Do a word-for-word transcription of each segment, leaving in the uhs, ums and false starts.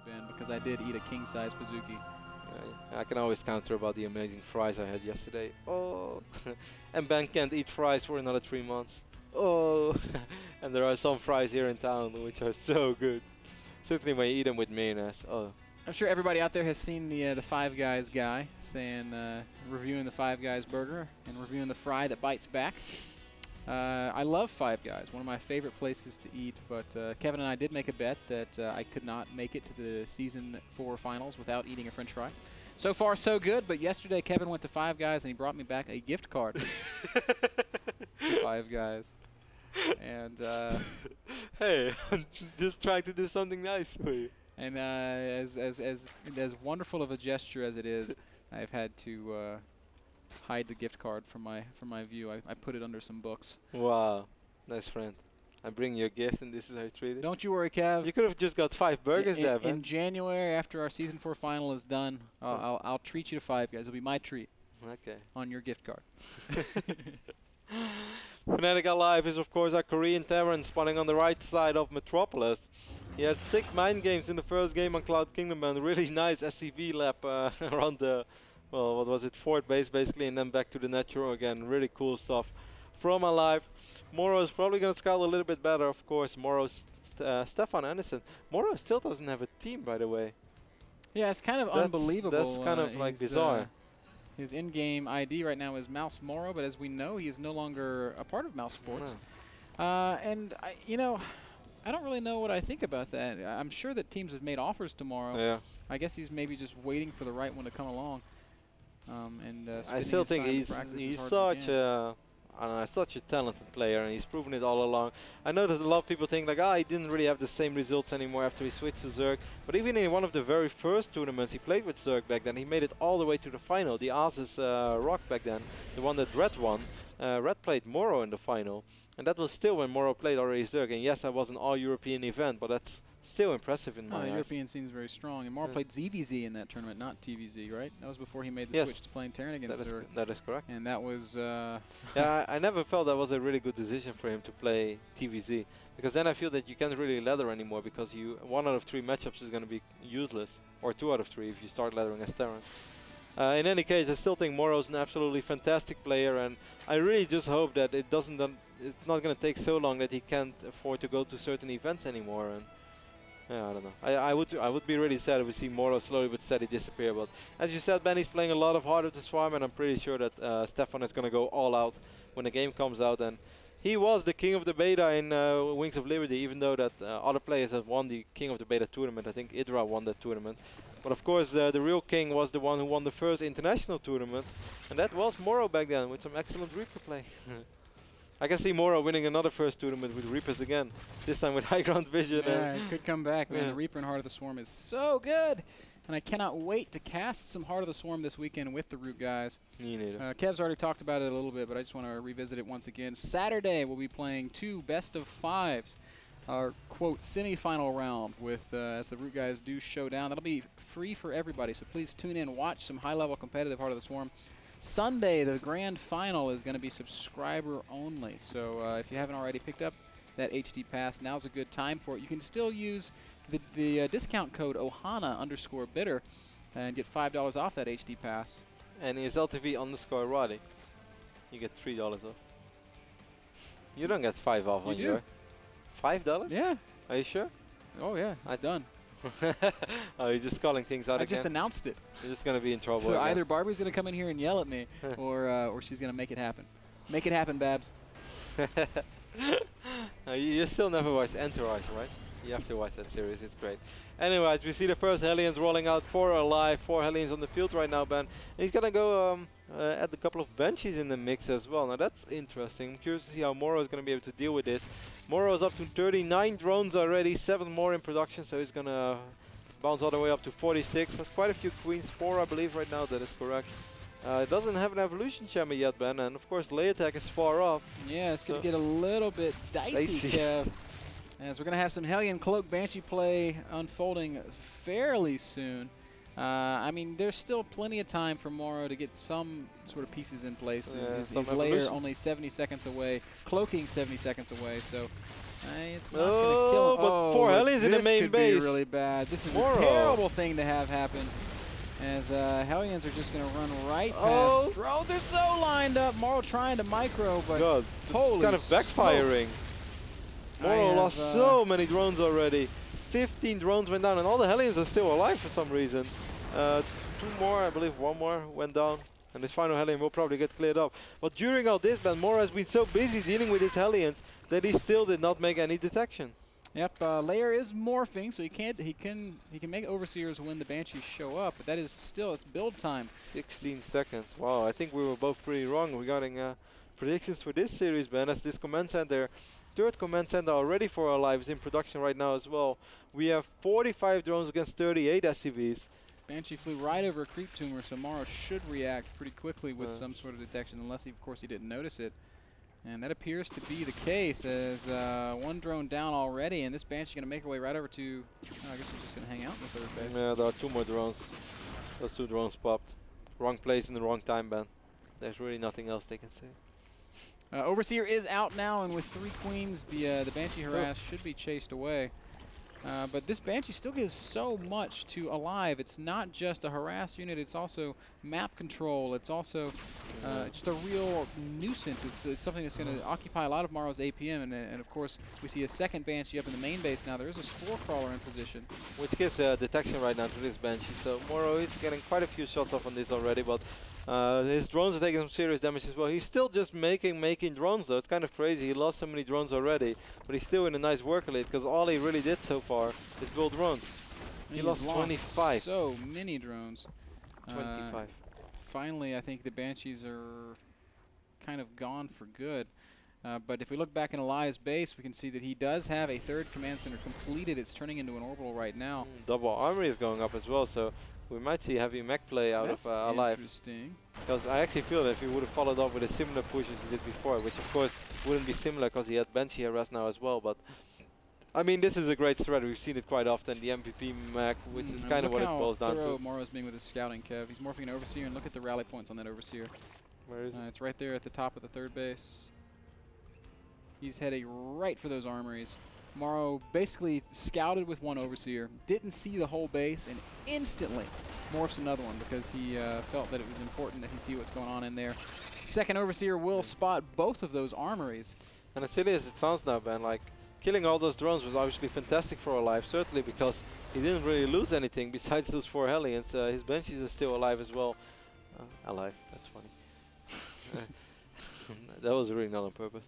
have been, because I did eat a king-size pazookie. Yeah, I can always counter about the amazing fries I had yesterday. Oh, and Ben can't eat fries for another three months. Oh, and there are some fries here in town which are so good. Certainly when you eat them with mayonnaise. Oh. I'm sure everybody out there has seen the uh, the Five Guys guy saying, uh, reviewing the Five Guys burger and reviewing the fry that bites back. Uh, I love Five Guys, one of my favorite places to eat, but uh, Kevin and I did make a bet that uh, I could not make it to the season four finals without eating a french fry. So far, so good, but yesterday Kevin went to Five Guys and he brought me back a gift card to Five Guys. And, uh... hey, I'm just trying to do something nice for you. And uh, as, as, as, as wonderful of a gesture as it is, I've had to... Uh, hide the gift card from my from my view. I, I put it under some books. Wow, nice friend. I bring you a gift, and this is how you treat it. Don't you worry, Kev. You could have just got five burgers I, in, there, man. In January, after our season four final is done, uh, oh. I'll I'll treat you to Five Guys. It'll be my treat. Okay. On your gift card. Fnatic Alive is of course our Korean Terran spawning on the right side of Metropolis. He had sick mind games in the first game on Cloud Kingdom and really nice S C V lap uh, around the. Well, what was it? Fourth base, basically, and then back to the natural again. Really cool stuff from Alive. Morrow is probably going to scout a little bit better, of course. Morrow, st uh, Stefan Anderson. Morrow still doesn't have a team, by the way. Yeah, it's kind of that's unbelievable. That's kind uh, of like bizarre. Uh, his in-game I D right now is Mouse Morrow, but as we know, he is no longer a part of Mouse Sports. No. Uh, and, I, you know, I don't really know what I think about that. I'm sure that teams have made offers tomorrow. Yeah. I guess he's maybe just waiting for the right one to come along. Um, and uh, I still think he's he's such a I don't know, such a talented player, and he's proven it all along. I know that a lot of people think like, ah, oh, he didn't really have the same results anymore after he switched to Zerg. But even in one of the very first tournaments he played with Zerg back then, he made it all the way to the final. The Asus uh, Rock back then, the one that Red won. Uh, Red played Morrow in the final, and that was still when Morrow played already Zerg. And yes, that was an all-European event, but that's still impressive in oh, my eyes. European seems very strong. And Morrow yeah. played Z V Z in that tournament, not T V Z, right? That was before he made the yes. switch to playing Terran against that Zerg. Is that is correct. And that was... Uh yeah, I, I never felt that was a really good decision for him to play T V Z, because then I feel that you can't really ladder anymore, because you one out of three matchups is going to be useless, or two out of three if you start laddering as Terran. Uh, in any case, I still think Morrow's an absolutely fantastic player, and I really just hope that it doesn't... Um, it's not going to take so long that he can't afford to go to certain events anymore. And yeah, I don't know. I, I would I would be really sad if we see Morrow slowly but steady disappear. But as you said, Ben, he's playing a lot of Heart of the Swarm, and I'm pretty sure that uh, Stefan is going to go all out when the game comes out. And he was the king of the beta in uh, Wings of Liberty, even though that uh, other players have won the king of the beta tournament. I think Idra won that tournament. But of course, the, the real king was the one who won the first international tournament, and that was Morrow back then with some excellent Reaper play. I can see Morrow winning another first tournament with Reapers again. This time with high ground vision. Yeah, and it could come back, man. Yeah. The Reaper in Heart of the Swarm is so good. And I cannot wait to cast some Heart of the Swarm this weekend with the Root guys. You need it. Uh, Kev's already talked about it a little bit, but I just want to revisit it once again. Saturday, we'll be playing two best of fives. Our, quote, semi-final round with, uh, as the Root guys do showdown. That'll be free for everybody, so please tune in, watch some high-level competitive Heart of the Swarm. Sunday, the grand final is going to be subscriber only. So uh, if you haven't already picked up that H D pass, now's a good time for it. You can still use the, the uh, discount code Ohana underscore bidder and get five dollars off that H D pass. And it's L T V underscore Roddy. You get three dollars off. You don't get five off you on do. Your... five dollars? Yeah. Are you sure? Oh, yeah. It's I done. Oh, you're just calling things out I again? I just announced it. You're just going to be in trouble. So again. Either Barbie's going to come in here and yell at me, or uh, or she's going to make it happen. Make it happen, Babs. No, you, you still never watched Entourage, right? You have to watch that series. It's great. Anyways, we see the first Hellions rolling out four alive. Four Hellions on the field right now, Ben. And he's going to go um, uh, add a couple of Banshees in the mix as well. Now, that's interesting. I'm curious to see how Morrow is going to be able to deal with this. Morrow is up to thirty-nine drones already, seven more in production, so he's going to bounce all the way up to forty-six. That's quite a few queens, four I believe right now, that is correct. Uh, it doesn't have an evolution chamber yet, Ben, and of course, lay attack is far off. Yeah, it's so going to get a little bit dicey, Kev. As we're going to have some Hellion Cloak Banshee play unfolding fairly soon. Uh, I mean, there's still plenty of time for Morrow to get some sort of pieces in place. Yeah, his his layer only seventy seconds away, cloaking seventy seconds away. So It's not oh, gonna kill him. But for oh, Hellions in the main could base. This is really bad. This is Morrow. a terrible thing to have happen. As uh, Hellions are just gonna run right past. Oh, Drones are so lined up. Morrow trying to micro, but God, holy it's kind of backfiring. Smokes. Morrow have, lost uh, so many drones already. Fifteen drones went down, and all the Hellions are still alive for some reason. Uh, two more, I believe, one more went down. And this final Hellion will probably get cleared up. But during all this, Ben Morrow has been so busy dealing with his Hellions that he still did not make any detection. Yep, uh, Layer is morphing, so he can't. He can. He can make overseers when the Banshees show up, but that is still it's build time. sixteen seconds. Wow, I think we were both pretty wrong regarding uh, predictions for this series, Ben. As this command center, third command center already for our lives in production right now as well. We have forty-five drones against thirty-eight S C Vs. Banshee flew right over a creep tumor, so Morrow should react pretty quickly with uh. some sort of detection, unless, he, of course, he didn't notice it. And that appears to be the case, as uh, one drone down already, and this Banshee going to make her way right over to... Oh, I guess we're just going to hang out in the third base. Yeah, there are two more drones. Those two drones popped. Wrong place in the wrong time, Ben. There's really nothing else they can say. Uh, Overseer is out now, and with three queens, the, uh, the Banshee harass oh. should be chased away. Uh, but this Banshee still gives so much to Alive. It's not just a harass unit, it's also map control, it's also uh, just a real nuisance. It's, it's something that's going to occupy a lot of Morrow's A P M, and, and of course we see a second Banshee up in the main base now. There is a spore crawler in position. Which gives uh, detection right now to this Banshee, so Morrow is getting quite a few shots off on this already, but uh, his drones are taking some serious damage as well. He's still just making making drones though. It's kind of crazy, he lost so many drones already, but he's still in a nice workload, because all he really did so far is build drones. He, he lost, lost twenty-five. So many drones. twenty-five. Uh, finally, I think the Banshees are kind of gone for good. Uh, but if we look back in Elias' base, we can see that he does have a third command center completed. It's turning into an orbital right now. Mm, double armory is going up as well, so we might see heavy mech play out That's of uh, Alive. Interesting. Because I actually feel that if he would have followed up with a similar push as he did before, which of course wouldn't be similar because he had Banshee harass now as well, but I mean, this is a great threat. We've seen it quite often. The M V P mech, which mm, is kind of what it boils down to. Look Morrow's being with his scouting, Kev. He's morphing an overseer, and look at the rally points on that overseer. Where is uh, it? It's right there at the top of the third base. He's heading right for those armories. Morrow basically scouted with one overseer, didn't see the whole base, and instantly morphs another one because he uh, felt that it was important that he see what's going on in there. Second overseer will spot both of those armories. And as silly as it sounds now, Ben, like, killing all those drones was obviously fantastic for Alive, certainly because he didn't really lose anything besides those four Hellions. Uh, his Banshees are still alive as well. Uh, alive, that's funny. That was really not on purpose.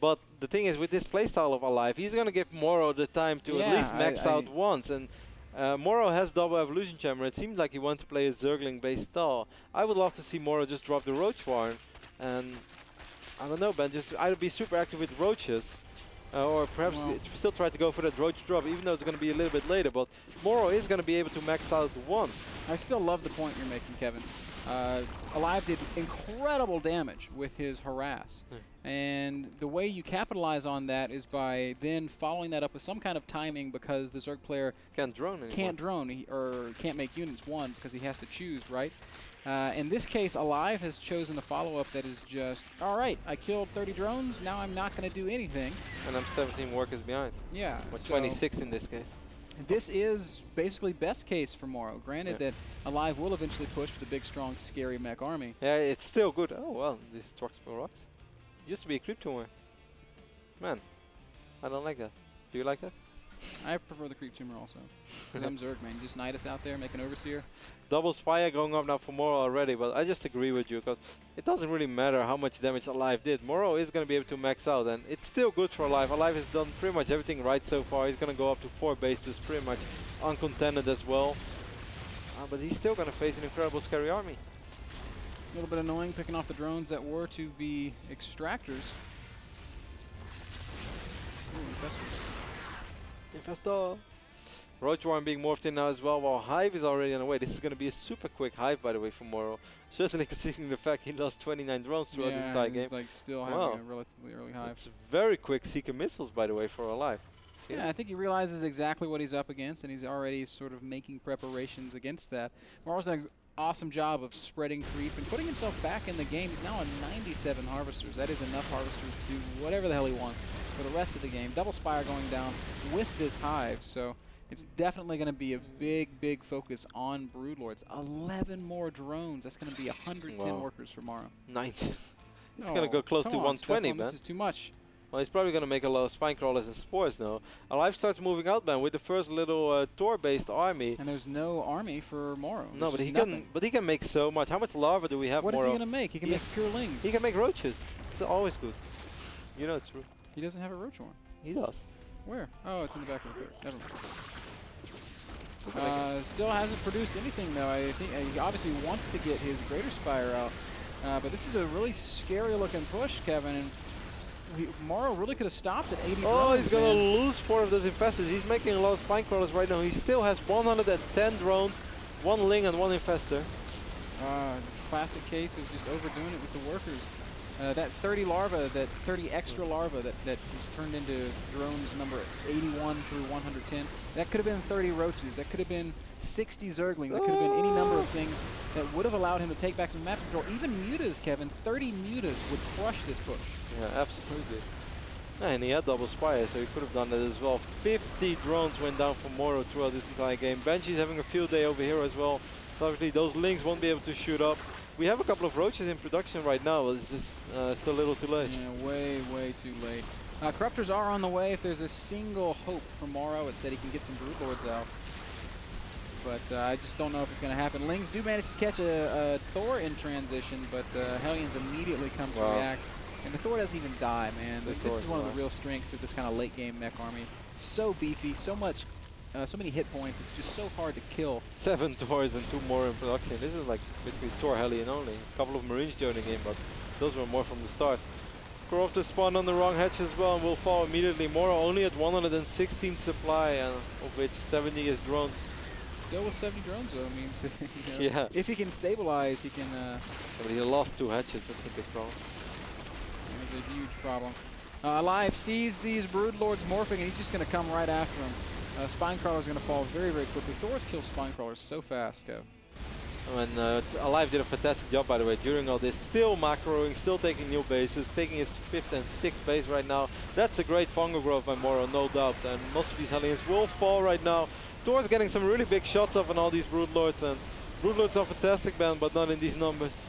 But the thing is, with this playstyle of Alive, he's going to give Morrow the time to yeah, at least max I, I out once. And uh, Morrow has double evolution chamber. It seems like he wants to play a Zergling-based style. I would love to see Morrow just drop the Roach farm. And I don't know, Ben, just either be super active with Roaches, Uh, or perhaps well. still try to go for that Roach drop, even though it's going to be a little bit later. But Morrow is going to be able to max out once. I still love the point you're making, Kevin. Uh, Alive did incredible damage with his harass. Hmm. And the way you capitalize on that is by then following that up with some kind of timing, because the Zerg player can't drone anymore. Can't drone he or can't make units one because he has to choose, right? Uh, in this case, Alive has chosen a follow-up that is just, all right, I killed thirty drones, now I'm not going to do anything. And I'm seventeen workers behind. Yeah. Or so twenty-six in this case. This is basically best case for Morrow. Granted yeah. that Alive will eventually push for the big, strong, scary mech army. Yeah, it's still good. Oh, well, these trucks for rocks. It used to be a creep tumor. Man, I don't like that. Do you like that? I prefer the creep tumor also, because I'm Zerg, man. You just knight us out there, make an overseer. Double spire going up now for Morrow already, but I just agree with you, because it doesn't really matter how much damage Alive did. Morrow is going to be able to max out, and it's still good for Alive. Alive has done pretty much everything right so far. He's going to go up to four bases, pretty much uncontended as well. Uh, but he's still going to face an incredible scary army. A little bit annoying, picking off the drones that were to be extractors. Ooh, Infestor. Roach Warren being morphed in now as well, while Hive is already on the way. This is going to be a super quick Hive, by the way, for Morrow. Certainly considering the fact he lost twenty-nine drones throughout yeah, the entire game. Yeah, like still having wow. a relatively early Hive. It's very quick Seeker missiles, by the way, for Alive. Yeah, yeah, I think he realizes exactly what he's up against, and he's already sort of making preparations against that. Morrow's awesome job of spreading creep and putting himself back in the game. He's now on ninety-seven harvesters. That is enough harvesters to do whatever the hell he wants for the rest of the game. Double spire going down with this hive, so it's definitely going to be a big, big focus on broodlords. eleven more drones. That's going to be one hundred ten wow. workers for Morrow. Ninth. It's oh, going to go close to on, one twenty, Stefan, man. This is too much. Well, he's probably going to make a lot of spine crawlers and spores now. Alive starts moving out, man, with the first little uh, Thor-based army. And there's no army for Morrow. No, but he nothing. can, but he can make so much. How much larva do we have? What Morrow? is he going to make? He can he make pure lings. He can make roaches. It's always good. You know it's true. He doesn't have a roach one. He does. Where? Oh, it's in the back of the third. Never mind. Uh, still hasn't produced anything though. I think uh, he obviously wants to get his greater spire out, uh, but this is a really scary-looking push, Kevin. And He, Morrow really could have stopped at eighty. Oh, drones, he's going to lose four of those infestors. He's making a lot of spine crawlers right now. He still has one hundred ten drones, one ling and one infestor. Uh, it's a classic case of just overdoing it with the workers. Uh, that thirty larva, that thirty extra larva that, that turned into drones number eighty-one through one hundred ten, that could have been thirty roaches. That could have been sixty Zerglings. That could have been any number of things that would have allowed him to take back some map control. Even mutas, Kevin, thirty mutas would crush this push. Yeah, absolutely. Yeah, and he had double spire, so he could have done that as well. fifty drones went down for Morrow throughout this entire game. Banshee's having a field day over here as well. So obviously those links won't be able to shoot up. We have a couple of roaches in production right now. It's just uh, it's a little too late. Yeah, way, way too late. Uh, corruptors are on the way. If there's a single hope for Morrow, it's that he can get some broodlords out. But uh, I just don't know if it's going to happen. Lings do manage to catch a, a Thor in transition, but uh, Hellions immediately come wow. to react. And the Thor doesn't even die, man. Like, this is one of the real strengths of this kind of late-game mech army. So beefy, so much, uh, so many hit points. It's just so hard to kill. Seven Thors and two more in production. This is like basically Thor Hellion only. A couple of Marines joining in, but those were more from the start. Corruptors spawned on the wrong hatch as well and will fall immediately. Morrow only at one hundred sixteen supply, and of which seventy is drones. Still with seventy drones, though, means you know, yeah. if he can stabilize, he can. Uh, but he lost two hatches. That's a big problem. A huge problem. Uh, Alive sees these broodlords morphing, and he's just going to come right after him. Uh, Spinecrawler's going to fall very, very quickly. Thor's kills Spinecrawlers so fast, Kev. Oh, and uh, Alive did a fantastic job, by the way, during all this. Still macroing, still taking new bases, taking his fifth and sixth base right now. That's a great fungal growth by Morrow, no doubt. And most of these Hellions will fall right now. Thor's getting some really big shots off on all these broodlords, and broodlords are fantastic, man, but not in these numbers.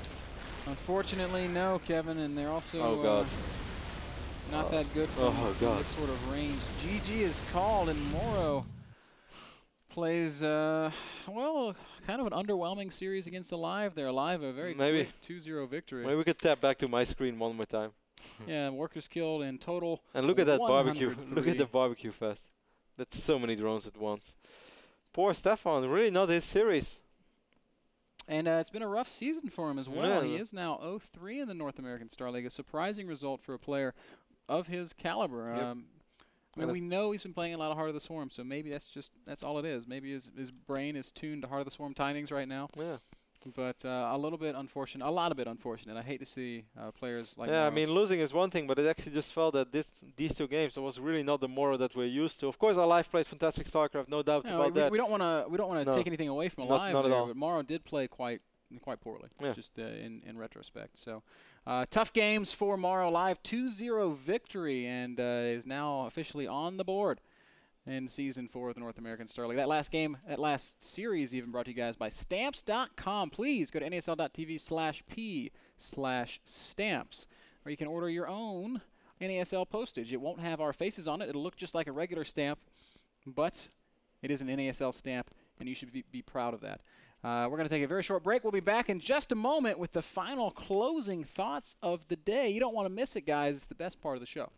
Unfortunately, no, Kevin, and they're also oh God. Uh, not oh. that good for oh God. this sort of range. G G is called, and Morrow plays, uh, well, kind of an underwhelming series against Alive. They're Alive, a very maybe quick two zero victory. Maybe we could tap back to my screen one more time. Yeah, workers killed in total. And look at that barbecue. Look at the barbecue fest. That's so many drones at once. Poor Stefan, really not his series. And uh, it's been a rough season for him as well. Yeah. He is now oh three in the North American Star League, a surprising result for a player of his caliber. Yep. Um, I mean, we know he's been playing a lot of Heart of the Swarm, so maybe that's just that's all it is. Maybe his, his brain is tuned to Heart of the Swarm timings right now. Yeah. But uh, a little bit unfortunate, a lot of bit unfortunate. I hate to see uh, players like. Yeah, Morrow. I mean, losing is one thing, but it actually just felt that this these two games was really not the Morrow that we're used to. Of course, Alive played fantastic StarCraft, no doubt no, about we that. We don't want to we don't want to no. take anything away from Alive, not, not there, at all. But Morrow did play quite quite poorly, yeah. just uh, in in retrospect. So uh, tough games for Morrow. Alive two zero victory, and uh, is now officially on the board in season four of the North American Star League. That last game, that last series even brought to you guys by stamps dot com. Please go to N A S L dot T V slash P slash stamps, where you can order your own N A S L postage. It won't have our faces on it. It'll look just like a regular stamp, but it is an N A S L stamp, and you should be, be proud of that. Uh, we're going to take a very short break. We'll be back in just a moment with the final closing thoughts of the day. You don't want to miss it, guys. It's the best part of the show.